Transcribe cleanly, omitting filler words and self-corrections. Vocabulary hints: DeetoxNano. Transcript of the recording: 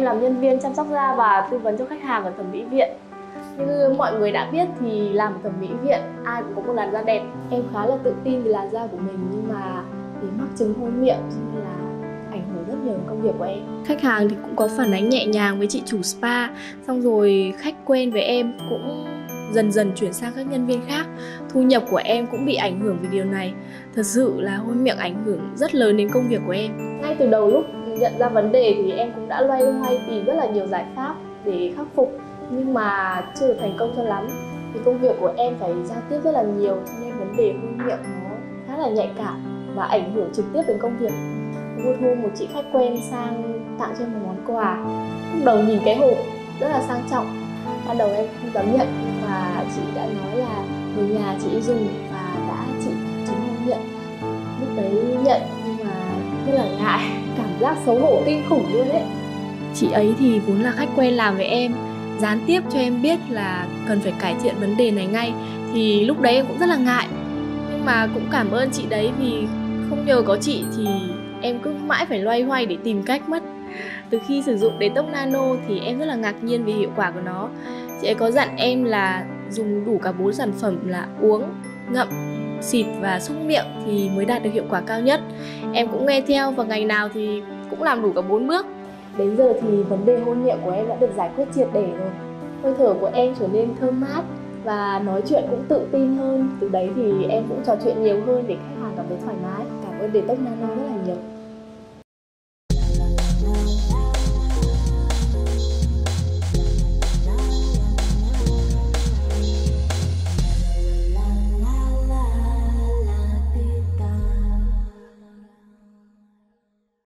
em làm nhân viên chăm sóc da và tư vấn cho khách hàng ở thẩm mỹ viện. Như mọi người đã biết thì làm thẩm mỹ viện ai cũng có một làn da đẹp. Em khá là tự tin về làn da của mình nhưng mà bị mắc chứng hôi miệng nên là ảnh hưởng rất nhiều đến công việc của em. Khách hàng thì cũng có phản ánh nhẹ nhàng với chị chủ spa, xong rồi khách quen với em cũng dần dần chuyển sang các nhân viên khác. Thu nhập của em cũng bị ảnh hưởng vì điều này. Thật sự là hôi miệng ảnh hưởng rất lớn đến công việc của em. Ngay từ đầu lúc nhận ra vấn đề thì em cũng đã loay hoay tìm rất là nhiều giải pháp để khắc phục nhưng mà chưa được thành công cho lắm. Thì công việc của em phải giao tiếp rất là nhiều cho nên vấn đề hôi miệng nó khá là nhạy cảm và ảnh hưởng trực tiếp đến công việc. Một hôm một chị khách quen sang tặng cho em một món quà. Lúc đầu nhìn cái hộp rất là sang trọng, ban đầu em không dám nhận và chị đã nói là người nhà chị dùng và đã chị chứng hôi miệng. Lúc đấy nhận nhưng mà rất là ngại, cảm giác xấu hổ kinh khủng luôn đấy. Chị ấy thì vốn là khách quen làm với em, gián tiếp cho em biết là cần phải cải thiện vấn đề này ngay. Thì lúc đấy em cũng rất là ngại, nhưng mà cũng cảm ơn chị đấy vì không nhờ có chị thì em cứ mãi phải loay hoay để tìm cách mất. Từ khi sử dụng DeetoxNano thì em rất là ngạc nhiên về hiệu quả của nó. Chị ấy có dặn em là dùng đủ cả 4 sản phẩm là uống, ngậm, xịt và xúc miệng thì mới đạt được hiệu quả cao nhất. Em cũng nghe theo và ngày nào thì cũng làm đủ cả 4 bước. Đến giờ thì vấn đề hôi miệng của em đã được giải quyết triệt để rồi. Hơi thở của em trở nên thơm mát và nói chuyện cũng tự tin hơn. Từ đấy thì em cũng trò chuyện nhiều hơn để khách hàng cảm thấy thoải mái. Cảm ơn DeetoxNano rất là nhiều.